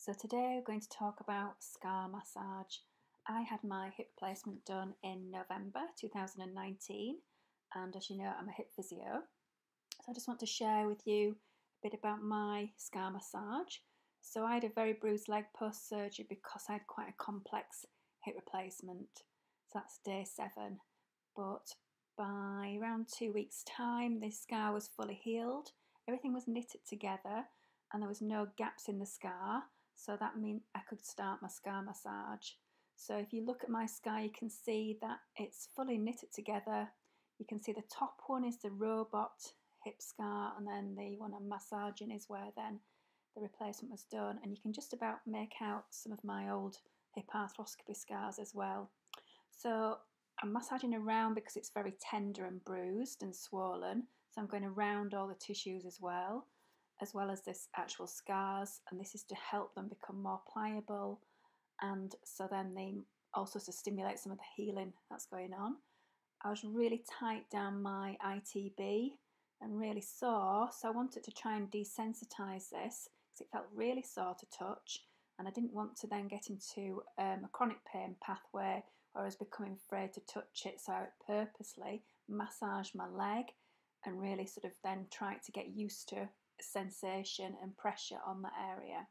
So today we're going to talk about scar massage. I had my hip replacement done in November 2019, and as you know, I'm a hip physio. So I just want to share with you a bit about my scar massage. So I had a very bruised leg post-surgery because I had quite a complex hip replacement. So that's day 7. But by around 2 weeks' time, this scar was fully healed. Everything was knitted together and there was no gaps in the scar. So that meant I could start my scar massage. So if you look at my scar, you can see that it's fully knitted together. You can see the top one is the robot hip scar, and then the one I'm massaging is where then the replacement was done. And you can just about make out some of my old hip arthroscopy scars as well. So I'm massaging around because it's very tender and bruised and swollen. So I'm going around all the tissues as well as this actual scars. And this is to help them become more pliable, and so then they also to stimulate some of the healing that's going on. I was really tight down my ITB and really sore, so I wanted to try and desensitise this because it felt really sore to touch, and I didn't want to then get into a chronic pain pathway where I was becoming afraid to touch it, so I purposely massaged my leg and really sort of then tried to get used to sensation and pressure on that area.